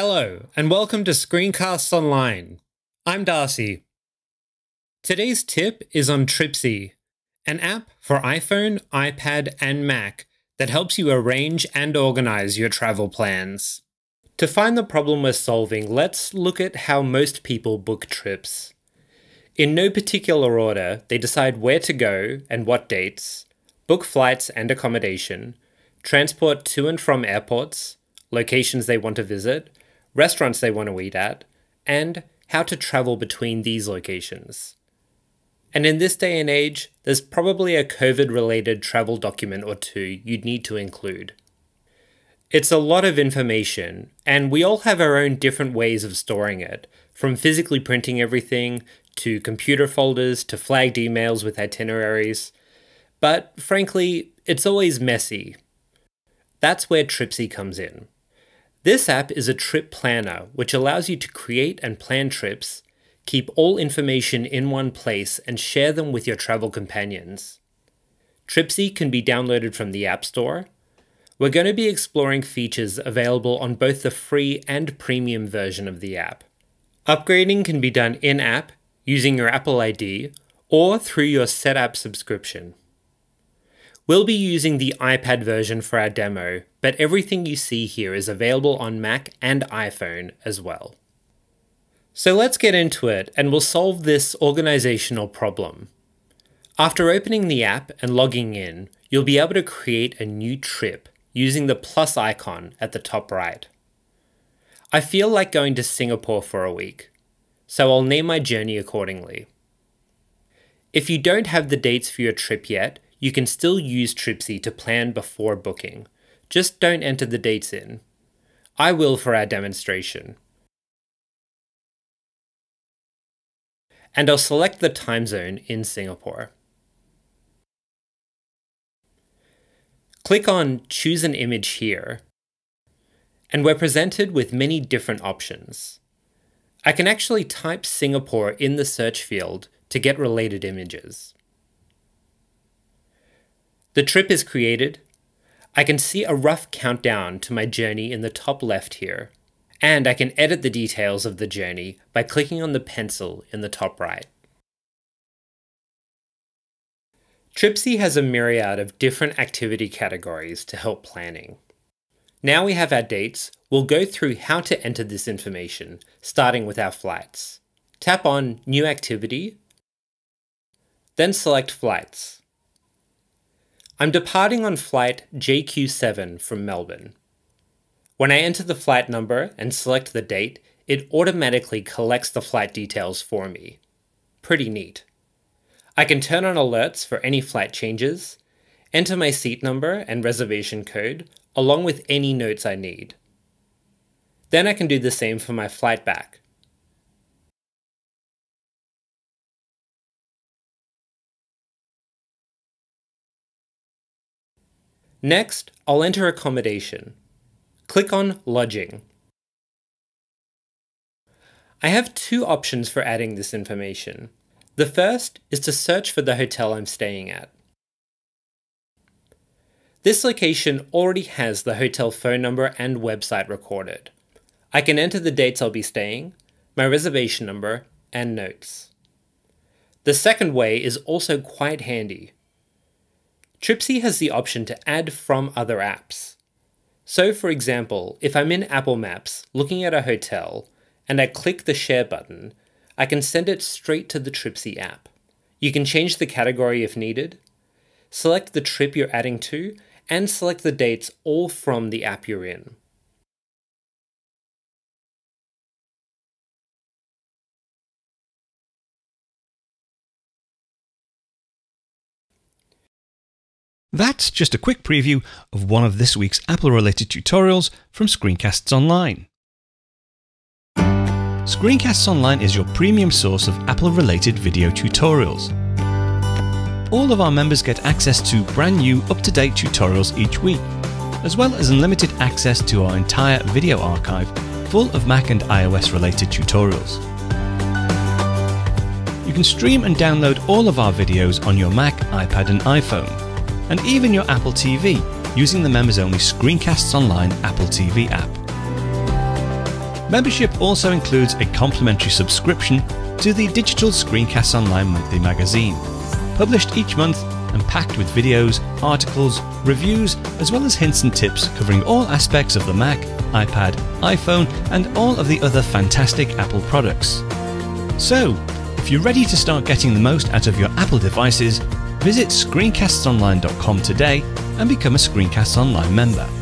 Hello, and welcome to Screencasts Online. I'm Darcy. Today's tip is on Tripsy, an app for iPhone, iPad, and Mac that helps you arrange and organize your travel plans. To find the problem we're solving, let's look at how most people book trips. In no particular order, they decide where to go and what dates, book flights and accommodation, transport to and from airports, locations they want to visit, restaurants they want to eat at, and how to travel between these locations. And in this day and age, there's probably a COVID-related travel document or two you'd need to include. It's a lot of information, and we all have our own different ways of storing it, from physically printing everything, to computer folders, to flagged emails with itineraries. But frankly, it's always messy. That's where Tripsy comes in. This app is a trip planner, which allows you to create and plan trips, keep all information in one place, and share them with your travel companions. Tripsy can be downloaded from the App Store. We're going to be exploring features available on both the free and premium version of the app. Upgrading can be done in-app, using your Apple ID, or through your Setapp subscription. We'll be using the iPad version for our demo, but everything you see here is available on Mac and iPhone as well. So let's get into it, and we'll solve this organizational problem. After opening the app and logging in, you'll be able to create a new trip using the plus icon at the top right. I feel like going to Singapore for a week, so I'll name my journey accordingly. If you don't have the dates for your trip yet, you can still use Tripsy to plan before booking. Just don't enter the dates in. I will for our demonstration. And I'll select the time zone in Singapore. Click on Choose an Image here, and we're presented with many different options. I can actually type Singapore in the search field to get related images. The trip is created. I can see a rough countdown to my journey in the top left here, and I can edit the details of the journey by clicking on the pencil in the top right. Tripsy has a myriad of different activity categories to help planning. Now we have our dates, we'll go through how to enter this information, starting with our flights. Tap on New Activity, then select Flights. I'm departing on flight JQ7 from Melbourne. When I enter the flight number and select the date, it automatically collects the flight details for me. Pretty neat. I can turn on alerts for any flight changes, enter my seat number and reservation code, along with any notes I need. Then I can do the same for my flight back. Next, I'll enter accommodation. Click on Lodging. I have two options for adding this information. The first is to search for the hotel I'm staying at. This location already has the hotel phone number and website recorded. I can enter the dates I'll be staying, my reservation number, and notes. The second way is also quite handy. Tripsy has the option to add from other apps. So for example, if I'm in Apple Maps looking at a hotel and I click the share button, I can send it straight to the Tripsy app. You can change the category if needed, select the trip you're adding to, and select the dates all from the app you're in. That's just a quick preview of one of this week's Apple-related tutorials from Screencasts Online. Screencasts Online is your premium source of Apple-related video tutorials. All of our members get access to brand new, up-to-date tutorials each week, as well as unlimited access to our entire video archive full of Mac and iOS-related tutorials. You can stream and download all of our videos on your Mac, iPad and iPhone, and even your Apple TV using the members-only Screencasts Online Apple TV app. Membership also includes a complimentary subscription to the digital Screencasts Online monthly magazine, published each month and packed with videos, articles, reviews, as well as hints and tips covering all aspects of the Mac, iPad, iPhone, and all of the other fantastic Apple products. So, if you're ready to start getting the most out of your Apple devices, visit screencastsonline.com today and become a Screencasts Online member.